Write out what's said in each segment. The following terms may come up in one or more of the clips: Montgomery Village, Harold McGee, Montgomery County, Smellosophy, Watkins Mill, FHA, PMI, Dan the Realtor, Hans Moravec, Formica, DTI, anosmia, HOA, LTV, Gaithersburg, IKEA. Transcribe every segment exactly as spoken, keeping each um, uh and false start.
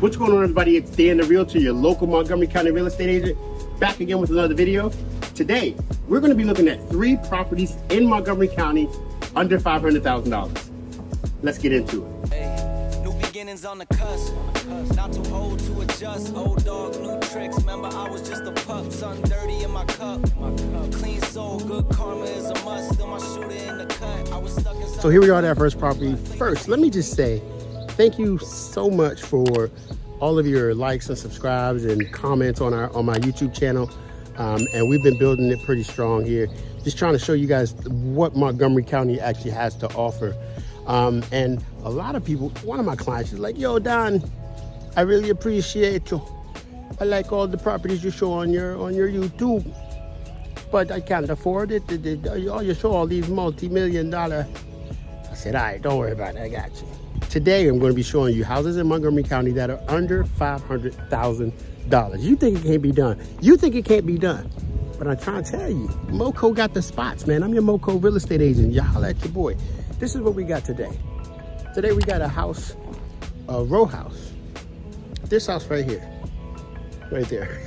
What's going on, everybody? It's Dan the Realtor, your local Montgomery County real estate agent, back again with another video. Today, we're going to be looking at three properties in Montgomery County under five hundred thousand dollars. Let's get into it. Hey, new beginnings on the cusp, not too old to adjust, old dog, new tricks. Remember, I was just a pup, sun dirty in my cup. My cup. Clean soul, good karma is a must, still my shooter in the cut. I was stuck in so here we are at our first property. First, let me just say, thank you so much for all of your likes and subscribes and comments on our on my YouTube channel. Um, and we've been building it pretty strong here. Just trying to show you guys what Montgomery County actually has to offer. Um, and a lot of people, one of my clients is like, yo, Dan, I really appreciate you. I like all the properties you show on your on your YouTube, but I can't afford it. You show all these multi-million dollar. I said, all right, don't worry about it, I got you. Today, I'm going to be showing you houses in Montgomery County that are under five hundred thousand dollars. You think it can't be done. You think it can't be done. But I'm trying to tell you, MoCo got the spots, man. I'm your MoCo real estate agent. Y'all holla at your boy. This is what we got today. Today, we got a house, a row house. This house right here, right there.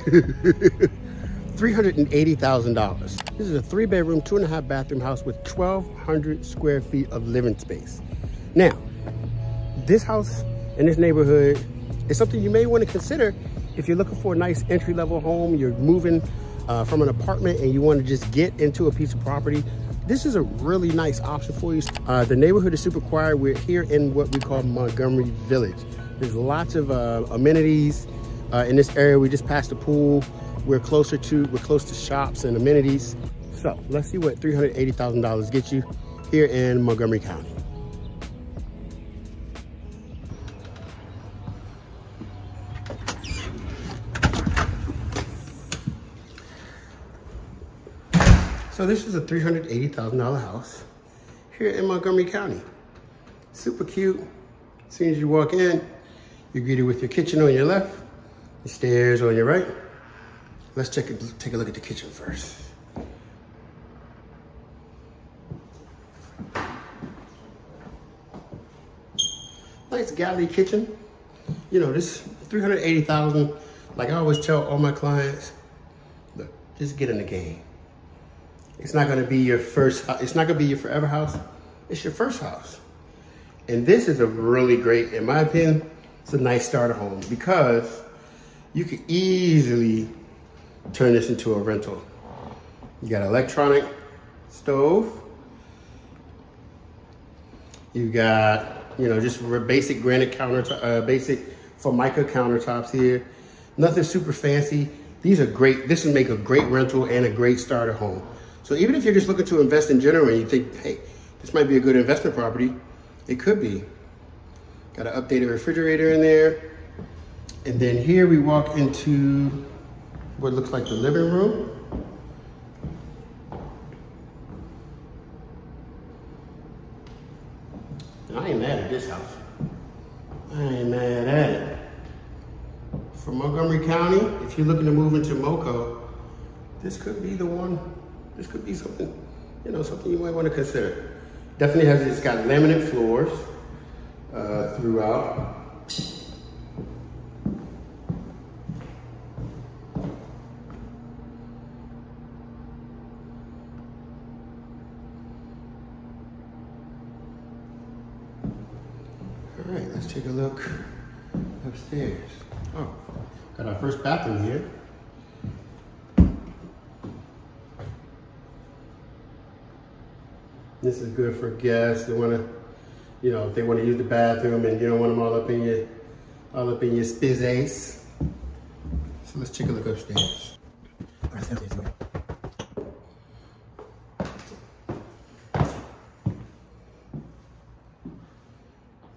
three hundred eighty thousand dollars. This is a three bedroom, two and a half bathroom house with twelve hundred square feet of living space. Now, this house in this neighborhood is something you may want to consider if you're looking for a nice entry-level home, you're moving uh, from an apartment and you want to just get into a piece of property. This is a really nice option for you. Uh, the neighborhood is super quiet. We're here in what we call Montgomery Village. There's lots of uh, amenities uh, in this area. We just passed the pool. We're closer to, we're close to shops and amenities. So let's see what three hundred eighty thousand dollars gets you here in Montgomery County. So this is a three hundred eighty thousand dollar house here in Montgomery County. Super cute. As soon as you walk in, you're greeted with your kitchen on your left, the stairs on your right. Let's check it, take a look at the kitchen first. Nice galley kitchen. You know, this three hundred eighty thousand dollars, like I always tell all my clients, look, just get in the game. It's not gonna be your first, it's not gonna be your forever house. It's your first house. And this is a really great, in my opinion, it's a nice starter home because you could easily turn this into a rental. You got an electronic stove. You got, you know, just basic granite countertop, uh, basic Formica countertops here. Nothing super fancy. These are great, this would make a great rental and a great starter home. So even if you're just looking to invest in general and you think, hey, this might be a good investment property, it could be. Got an updated refrigerator in there. And then here we walk into what looks like the living room. And I ain't mad at this house. I ain't mad at it. From Montgomery County, if you're looking to move into MoCo, this could be the one. This could be something, you know, something you might want to consider. Definitely has, it's got laminate floors uh, throughout. All right, let's take a look upstairs. Oh, got our first bathroom here. This is good for guests that want to, you know, if they want to use the bathroom and you don't want them all up in your, all up in your spizzace. So let's take a look upstairs.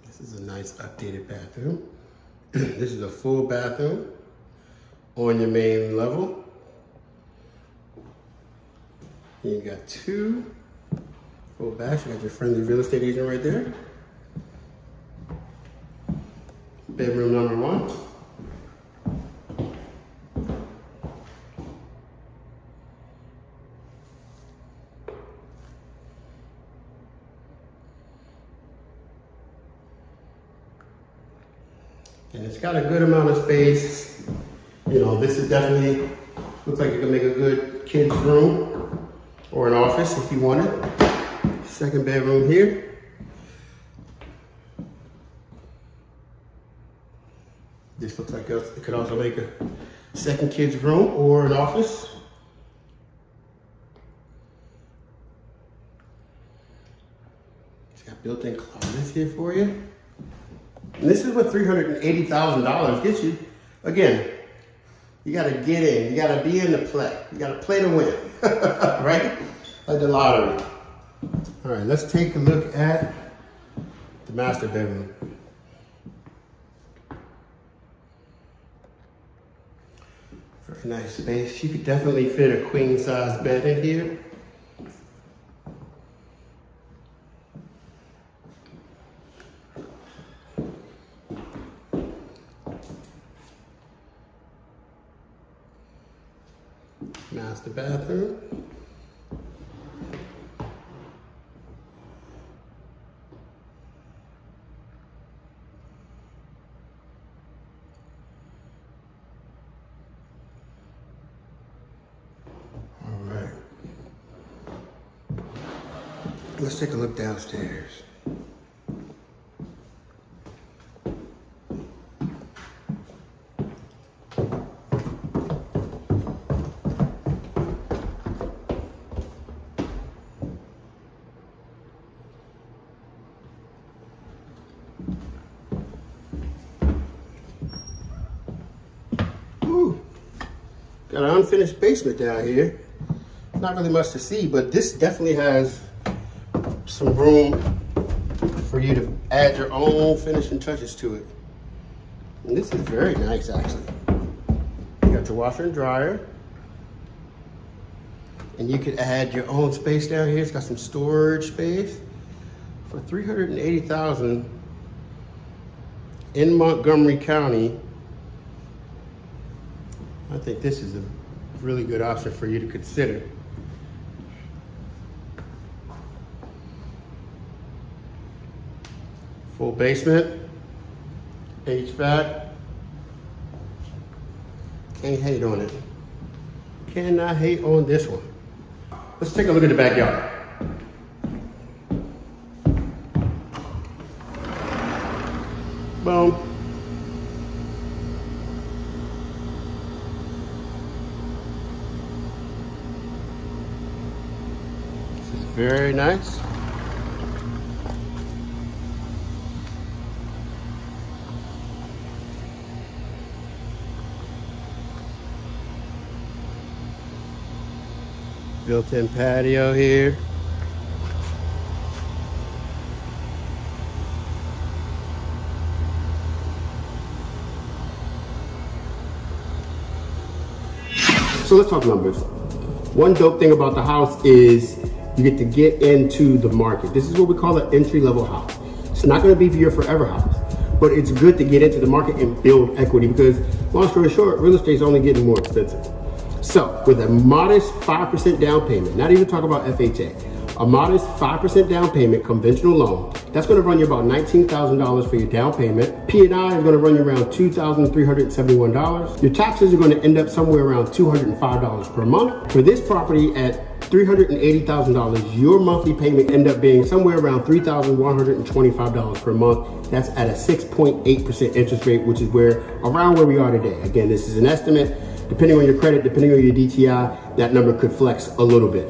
This is a nice updated bathroom. This is a full bathroom on your main level. You got two. Go back, you got your friendly real estate agent right there. Bedroom number one. And it's It's got a good amount of space. You know, this is definitely, looks like you can make a good kid's room or an office if you want it. Second bedroom here. This looks like it could also make a second kid's room or an office. It's got built-in closets here for you. And this is what three hundred eighty thousand dollars gets you. Again, you gotta get in, you gotta be in the play. You gotta play to win, right? Like the lottery. All right, let's take a look at the master bedroom. Very nice space. You could definitely fit a queen size bed in here. Master bathroom. All right. Let's take a look downstairs. Got an unfinished basement down here. Not really much to see, but this definitely has some room for you to add your own finishing touches to it. And this is very nice, actually. You got your washer and dryer. And you could add your own space down here. It's got some storage space. For three hundred eighty thousand dollars in Montgomery County, I think this is a really good option for you to consider. Full basement, H V A C. Can't hate on it. Cannot hate on this one. Let's take a look at the backyard. Boom. Very nice. Built-in patio here. So let's talk numbers. One dope thing about the house is you get to get into the market. This is what we call an entry-level house. It's not gonna be your forever house, but it's good to get into the market and build equity because, long story short, real estate's only getting more expensive. So, with a modest five percent down payment, not even talk about F H A, a modest five percent down payment, conventional loan, that's gonna run you about nineteen thousand dollars for your down payment. P and I is gonna run you around two thousand three hundred seventy-one dollars. Your taxes are gonna end up somewhere around two hundred five dollars per month. For this property at three hundred eighty thousand dollars, your monthly payment end up being somewhere around three thousand one hundred twenty-five dollars per month. That's at a six point eight percent interest rate, which is where around where we are today. Again, this is an estimate. Depending on your credit, depending on your D T I, that number could flex a little bit.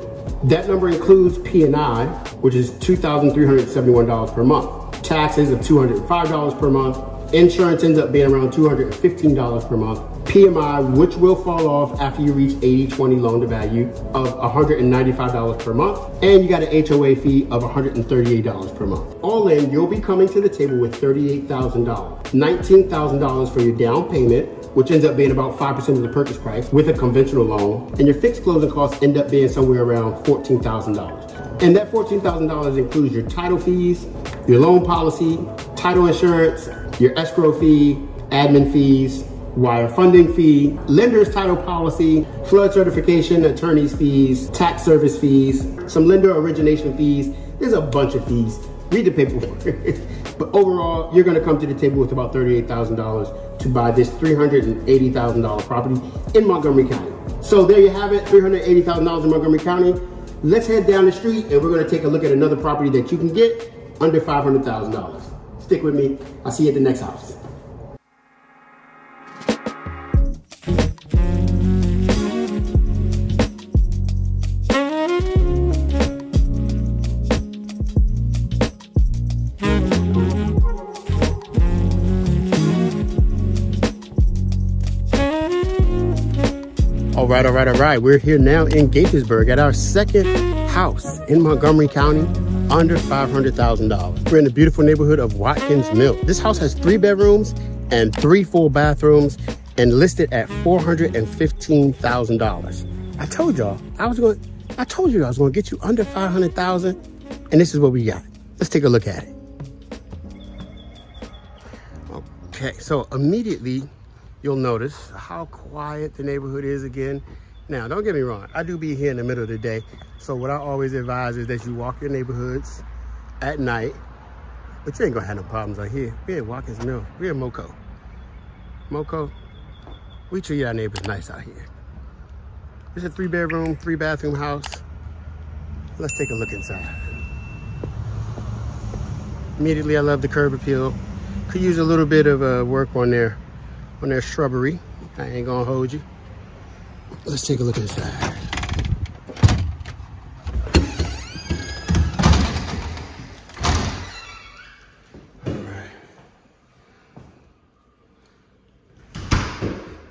That number includes P and I, which is two thousand three hundred seventy-one dollars per month. Taxes of two hundred five dollars per month. Insurance ends up being around two hundred fifteen dollars per month. P M I, which will fall off after you reach eighty twenty loan to value, of one hundred ninety-five dollars per month, and you got an H O A fee of one hundred thirty-eight dollars per month. All in, you'll be coming to the table with thirty-eight thousand dollars, nineteen thousand dollars for your down payment, which ends up being about five percent of the purchase price with a conventional loan, and your fixed closing costs end up being somewhere around fourteen thousand dollars. And that fourteen thousand dollars includes your title fees, your loan policy, title insurance, your escrow fee, admin fees, wire funding fee, lender's title policy, flood certification, attorney's fees, tax service fees, some lender origination fees. There's a bunch of fees. Read the paperwork. But overall, you're gonna come to the table with about thirty-eight thousand dollars to buy this three hundred eighty thousand dollar property in Montgomery County. So there you have it, three hundred eighty thousand dollars in Montgomery County. Let's head down the street and we're gonna take a look at another property that you can get under five hundred thousand dollars. Stick with me, I'll see you at the next house. All right, all right, all right. We're here now in Gaithersburg at our second house in Montgomery County, under five hundred thousand dollars. We're in the beautiful neighborhood of Watkins Mill. This house has three bedrooms and three full bathrooms and listed at four hundred fifteen thousand dollars. I told y'all, I was going, I told you I was going to get you under five hundred thousand dollars, and this is what we got. Let's take a look at it. Okay, so immediately, you'll notice how quiet the neighborhood is again. Now, don't get me wrong, I do be here in the middle of the day. So what I always advise is that you walk your neighborhoods at night, but you ain't gonna have no problems out here. We in Watkins Mill, we in Moco. Moco, we treat our neighbors nice out here. It's a three bedroom, three bathroom house. Let's take a look inside. Immediately, I love the curb appeal. Could use a little bit of uh, work on there. on their shrubbery. I ain't gonna hold you. Let's take a look inside. All right.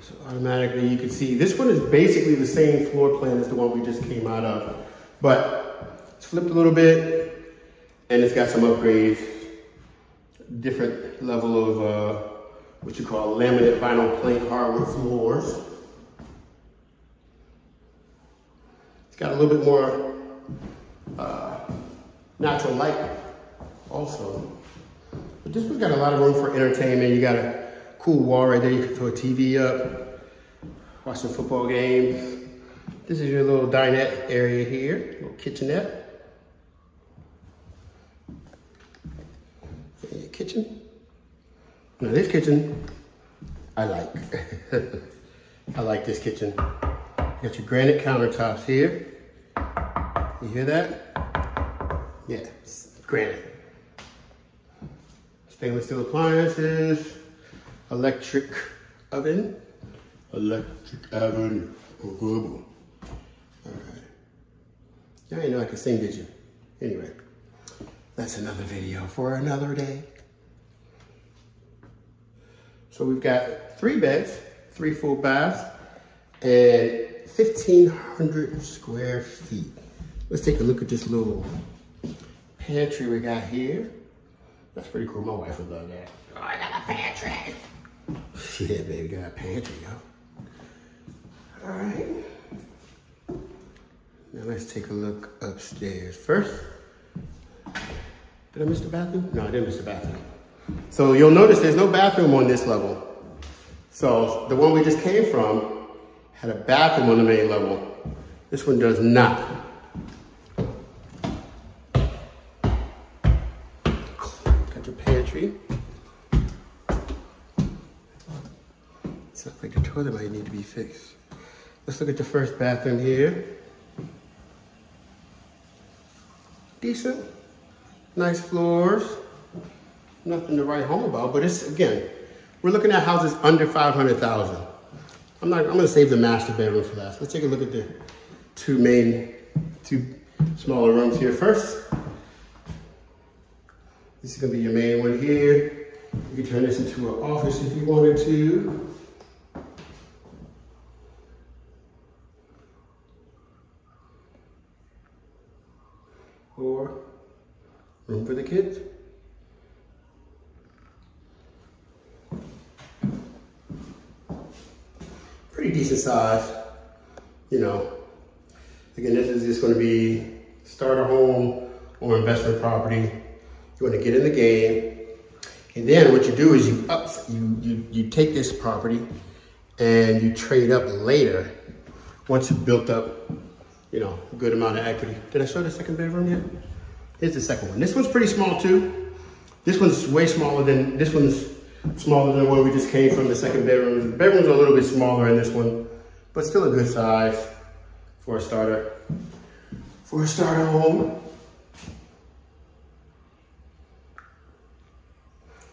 So automatically you can see, this one is basically the same floor plan as the one we just came out of, but it's flipped a little bit and it's got some upgrades, different level of, uh, what you call laminate vinyl plank hardwood floors. It's got a little bit more uh, natural light also. But this one's got a lot of room for entertainment. You got a cool wall right there. You can throw a T V up, watch some football games. This is your little dinette area here, little kitchenette. And your kitchen. Now this kitchen, I like. I like this kitchen. You got your granite countertops here. You hear that? Yeah, it's granite. Stainless steel appliances, electric oven. Electric oven, All right. Y'all ain't know I can sing, did you? Anyway, that's another video for another day. So we've got three beds, three full baths, and fifteen hundred square feet. Let's take a look at this little pantry we got here. That's pretty cool. My wife would love that. Oh, I got a pantry. Yeah, baby, got a pantry, yo. All right. Now let's take a look upstairs first. Did I miss the bathroom? No, I didn't miss the bathroom. So you'll notice there's no bathroom on this level. So the one we just came from had a bathroom on the main level. This one does not. Got your pantry. It's like the toilet might need to be fixed. Let's look at the first bathroom here. Decent, nice floors. Nothing to write home about, but it's, again, we're looking at houses under five hundred thousand. I'm not, I'm gonna save the master bedroom for last. Let's take a look at the two main, two smaller rooms here first. This is gonna be your main one here. You can turn this into an office if you wanted to. Or room for the kids. Decent size, you know. Again, this is just going to be starter home or investment property. You want to get in the game, and then what you do is you up, you you you take this property, and you trade up later once you've built up, you know, a good amount of equity. Did I show the second bedroom yet? Here's the second one. This one's pretty small too. This one's way smaller than this one's. smaller than where we just came from, the second bedroom. The bedrooms are a little bit smaller in this one, but still a good size for a starter, for a starter home.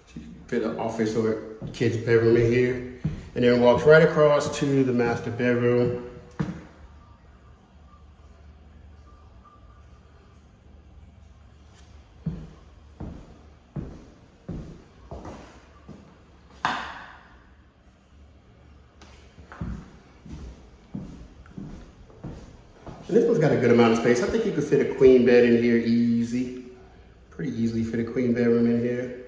So you can fit an office or a kid's bedroom in here. And then walks right across to the master bedroom. And this one's got a good amount of space. I think you could fit a queen bed in here easy. Pretty easily fit a queen bedroom in here.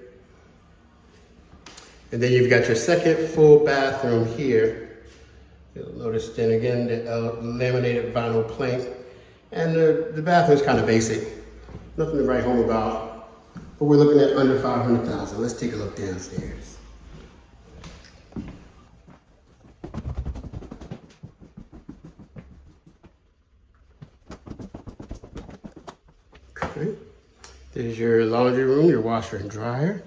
And then you've got your second full bathroom here. You'll notice then again the uh, laminated vinyl plank. And the, the bathroom's kind of basic. Nothing to write home about. But we're looking at under five hundred thousand dollars. Let's take a look downstairs. There's your laundry room, your washer and dryer.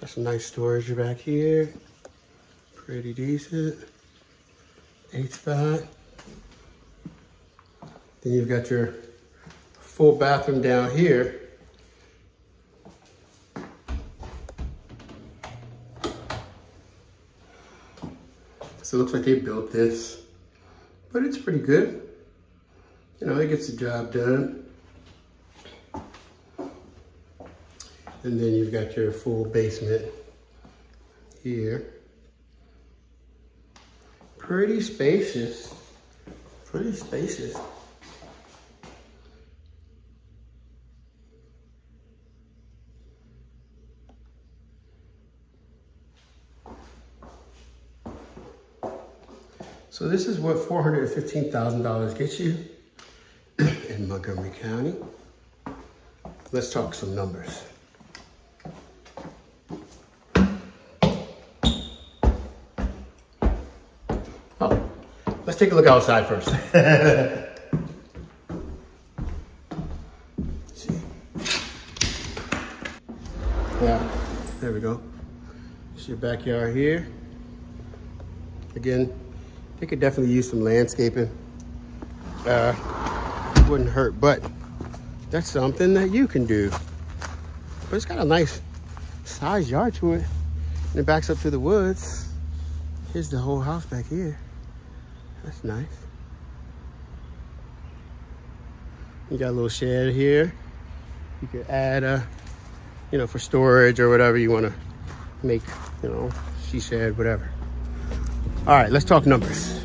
Got some nice storage back here. Pretty decent. Eight spot. Then you've got your full bathroom down here. So it looks like they built this, but it's pretty good. You know, it gets the job done. And then you've got your full basement here. Pretty spacious, pretty spacious. So this is what four hundred fifteen thousand dollars gets you in Montgomery County. Let's talk some numbers. Let's take a look outside first. See. Yeah, there we go. This is your backyard here. Again, they could definitely use some landscaping. Uh, wouldn't hurt, but that's something that you can do. But it's got a nice size yard to it. And it backs up through the woods. Here's the whole house back here. That's nice. You got a little shed here. You could add a, you know, for storage or whatever you want to make, you know, she shed, whatever. All right, let's talk numbers.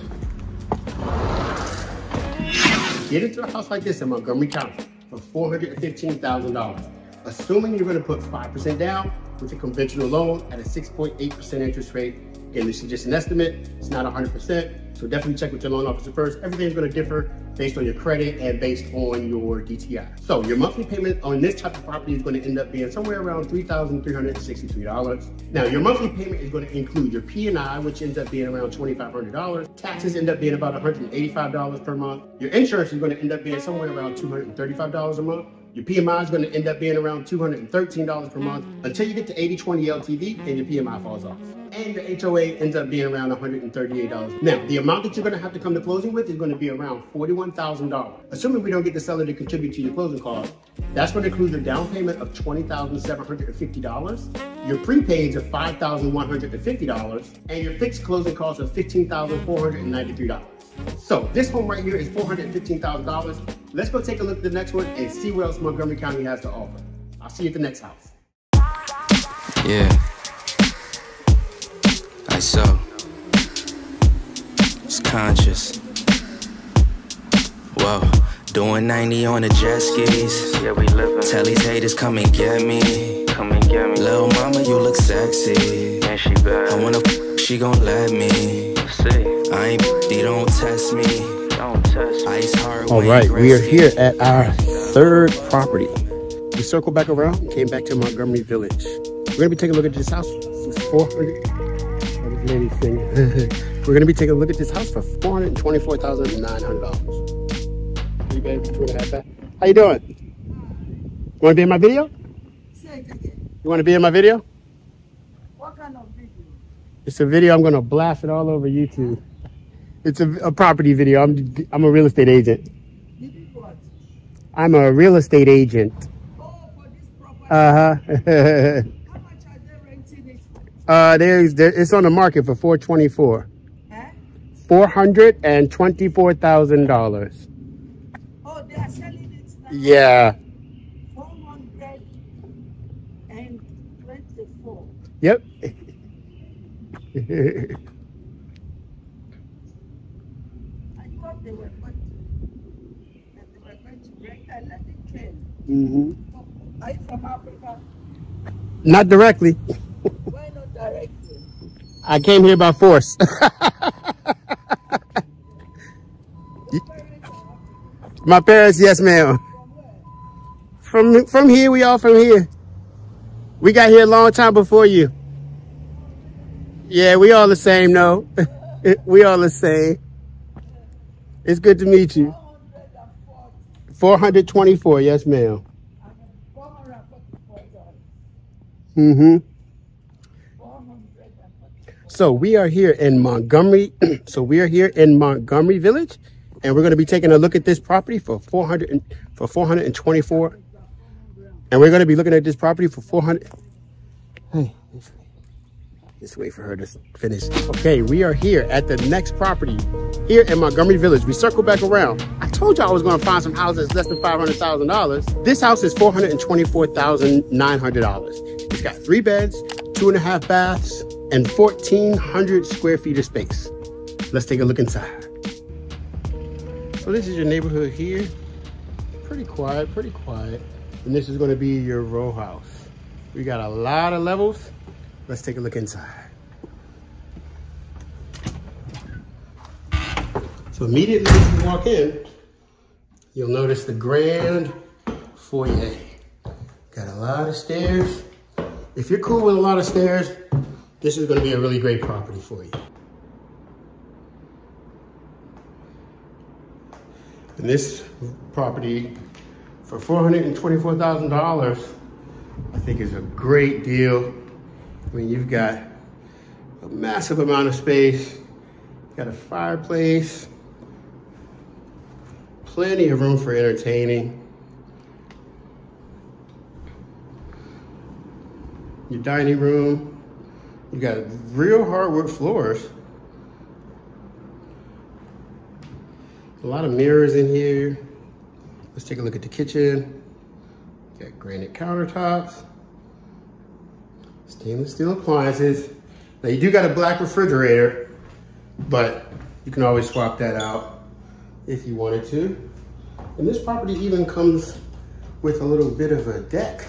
Get into a house like this in Montgomery County for four hundred fifteen thousand dollars, assuming you're going to put five percent down with a conventional loan at a six point eight percent interest rate. Again, this is just an estimate. It's not one hundred percent. So definitely check with your loan officer first. Everything's going to differ based on your credit and based on your D T I. So your monthly payment on this type of property is going to end up being somewhere around three thousand three hundred sixty-three dollars. Now, your monthly payment is going to include your P and I, which ends up being around two thousand five hundred dollars. Taxes end up being about one hundred eighty-five dollars per month. Your insurance is going to end up being somewhere around two hundred thirty-five dollars a month. Your P M I is going to end up being around two hundred thirteen dollars per month until you get to eighty twenty L T V and your P M I falls off. And your H O A ends up being around one hundred thirty-eight dollars. Now, the amount that you're going to have to come to closing with is going to be around forty-one thousand dollars. Assuming we don't get the seller to contribute to your closing costs, that's going to include your down payment of twenty thousand seven hundred fifty dollars, your prepaids of five thousand one hundred fifty dollars, and your fixed closing costs of fifteen thousand four hundred ninety-three dollars. So this home right here is four hundred fifteen thousand dollars. Let's go take a look at the next one and see what else Montgomery County has to offer. I'll see you at the next house. Yeah. I saw. It's conscious. Whoa. Doing ninety on the jet skis. Yeah, we living. Tell these haters come and get me. Come and get me. Little mama, you look sexy. Man, she bad. I wanna f she gon' let me. See. I ain't, they don't test me. Don't test me. Ice hard. All right, we are here at our third property. We circled back around and came back to Montgomery Village. We're gonna be taking a look at this house for four hundred. We're gonna be taking a look at this house for four hundred twenty-four thousand nine hundred dollars. You baby, two and a half back. How you doing? You wanna be in my video? You wanna be in my video? It's a video. I'm going to blast it all over YouTube. It's a, a property video. I'm, I'm a real estate agent. You did what? I'm a real estate agent. Oh, for this property. Uh-huh. How much are they renting it for? Uh, there's, there, it's on the market for four twenty-four. Huh? four hundred twenty-four thousand dollars. Oh, they are selling it now? Yeah. four hundred twenty-four. Yep. I thought they were going to, that they were going to break and let it train. Mm-hmm. Are you from Africa? Not directly. Why not directly? I came here by force. Your parents are African? My parents, yes ma'am. From where? From, from here, we all from here. We got here a long time before you. Yeah, we all the same, though. We all the same. It's good to meet you. four hundred twenty-four, yes, ma'am. Mm-hmm. So we are here in Montgomery. So we are here in Montgomery Village, and we're going to be taking a look at this property for four hundred for four hundred twenty-four. And we're going to be looking at this property for four hundred. Hey. Let's wait for her to finish. Okay, we are here at the next property here in Montgomery Village. We circle back around. I told you I was going to find some houses less than five hundred thousand dollars. This house is four hundred twenty-four thousand nine hundred dollars. It's got three beds, two and a half baths, and fourteen hundred square feet of space. Let's take a look inside. So this is your neighborhood here. Pretty quiet, pretty quiet. And this is going to be your row house. We got a lot of levels. Let's take a look inside. So immediately as you walk in, you'll notice the grand foyer. Got a lot of stairs. If you're cool with a lot of stairs, this is going to be a really great property for you. And this property for four hundred twenty-four thousand dollars, I think is a great deal. I mean, you've got a massive amount of space, you've got a fireplace, plenty of room for entertaining. Your dining room, you've got real hardwood floors. A lot of mirrors in here. Let's take a look at the kitchen. You've got granite countertops. Stainless steel appliances. Now you do got a black refrigerator, but you can always swap that out if you wanted to. And this property even comes with a little bit of a deck.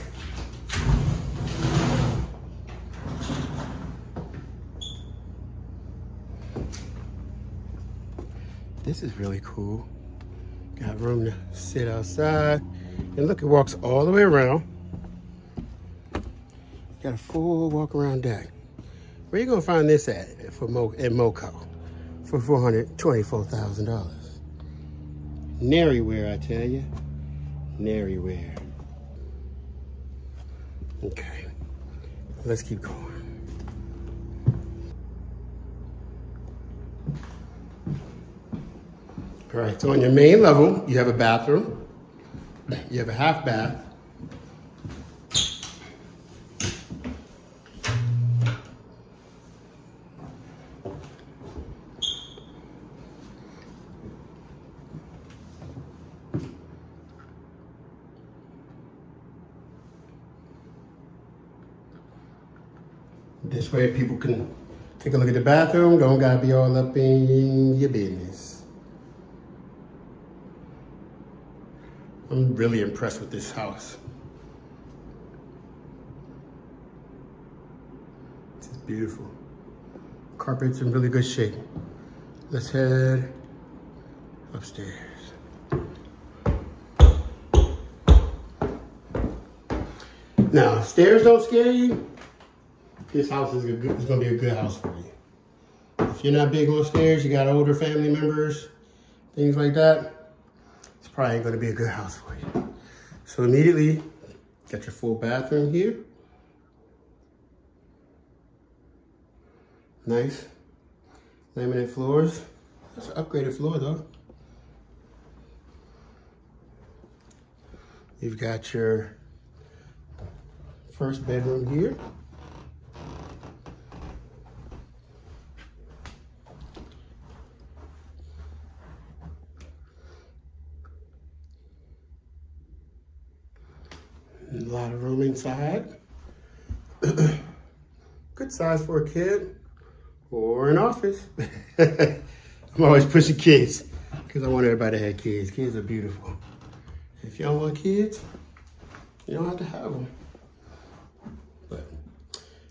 This is really cool. Got room to sit outside. And look, it walks all the way around. Got a full walk around deck. Where you gonna find this at for Mo at MoCo for four hundred twenty-four thousand dollars? Nary where, I tell you, nary where. Okay, let's keep going. All right, so on your main level, you have a bathroom. You have a half bath. This way people can take a look at the bathroom. Don't gotta be all up in your business. I'm really impressed with this house. This is beautiful. Carpet's in really good shape. Let's head upstairs. Now, if stairs don't scare you, this house is, a good, is gonna be a good house for you. If you're not big on stairs, you got older family members, things like that, it's probably gonna be a good house for you. So immediately, got your full bathroom here. Nice. Laminate floors. That's an upgraded floor though. You've got your first bedroom here. A lot of room inside. Good size for a kid or an office. I'm always pushing kids because I want everybody to have kids. Kids are beautiful. If you don't want kids, you don't have to have them. But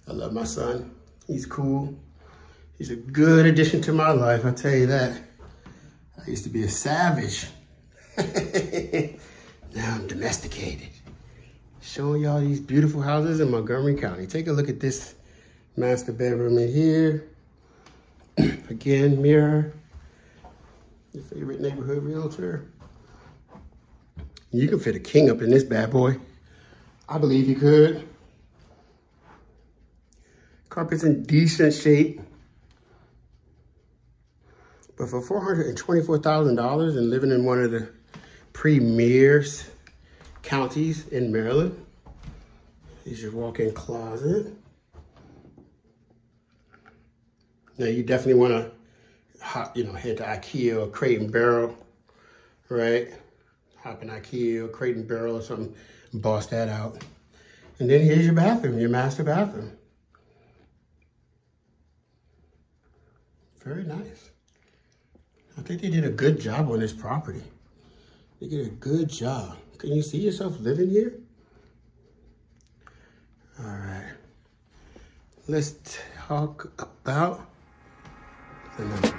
I love my son. He's cool. He's a good addition to my life, I tell you that. I used to be a savage. Now I'm domesticated. Showing y'all these beautiful houses in Montgomery County. Take a look at this master bedroom in here. Again, mirror. Your favorite neighborhood realtor. You could fit a king up in this bad boy. I believe you could. Carpet's in decent shape. But for four hundred twenty-four thousand dollars and living in one of the premier counties in Maryland, here's your walk-in closet. Now you definitely wanna hop, you know, head to IKEA or Crate and Barrel, right? Hop in IKEA or Crate and Barrel or something, and boss that out. And then here's your bathroom, your master bathroom. Very nice. I think they did a good job on this property. They did a good job. Can you see yourself living here? All right. Let's talk about the numbers.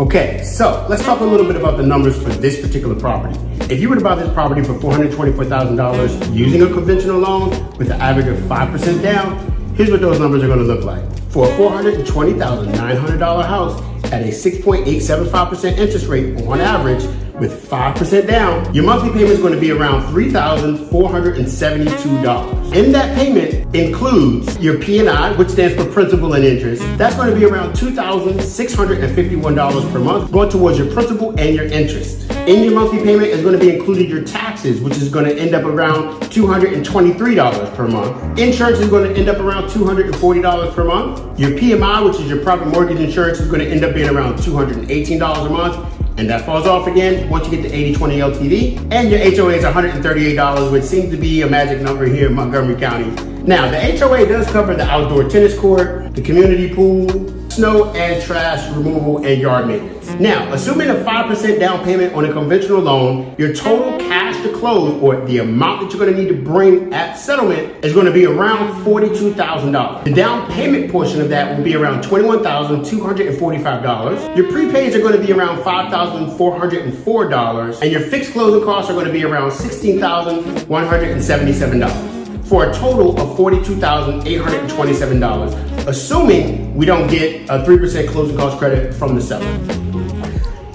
Okay, so let's talk a little bit about the numbers for this particular property. If you were to buy this property for four hundred twenty-four thousand dollars using a conventional loan with an average of five percent down, here's what those numbers are gonna look like. For a four hundred twenty thousand nine hundred dollar house at a six point eight seven five percent interest rate on average with five percent down, your monthly payment is going to be around three thousand four hundred seventy-two dollars. And that payment includes your P and I, which stands for principal and interest. That's going to be around two thousand six hundred fifty-one dollars per month, going towards your principal and your interest. In your monthly payment is going to be included your taxes, which is going to end up around two hundred twenty-three dollars per month. Insurance is going to end up around two hundred forty dollars per month. Your P M I, which is your private mortgage insurance, is going to end up being around two hundred eighteen dollars a month. And that falls off again once you get to eighty twenty L T V. And your H O A is one hundred thirty-eight dollars, which seems to be a magic number here in Montgomery County. Now, the H O A does cover the outdoor tennis court, the community pool, snow and trash removal, and yard maintenance. Now, assuming a five percent down payment on a conventional loan, your total cash to close, or the amount that you're gonna need to bring at settlement, is gonna be around forty-two thousand dollars. The down payment portion of that will be around twenty-one thousand two hundred forty-five dollars. Your prepaids are gonna be around five thousand four hundred four dollars, and your fixed closing costs are gonna be around sixteen thousand one hundred seventy-seven dollars. For a total of forty-two thousand eight hundred twenty-seven dollars, assuming we don't get a three percent closing cost credit from the seller.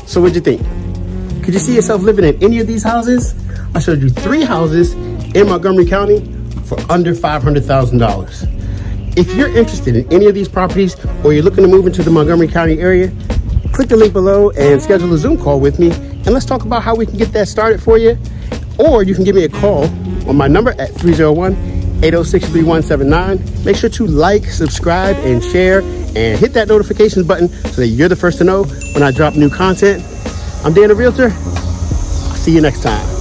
So what'd you think? Could you see yourself living in any of these houses? I showed you three houses in Montgomery County for under five hundred thousand dollars. If you're interested in any of these properties or you're looking to move into the Montgomery County area, click the link below and schedule a Zoom call with me, and let's talk about how we can get that started for you. Or you can give me a call on my number at three oh one, eight oh six, three one seven nine. Make sure to like, subscribe, and share, and hit that notifications button so that you're the first to know when I drop new content. I'm Dan the Realtor. I'll see you next time.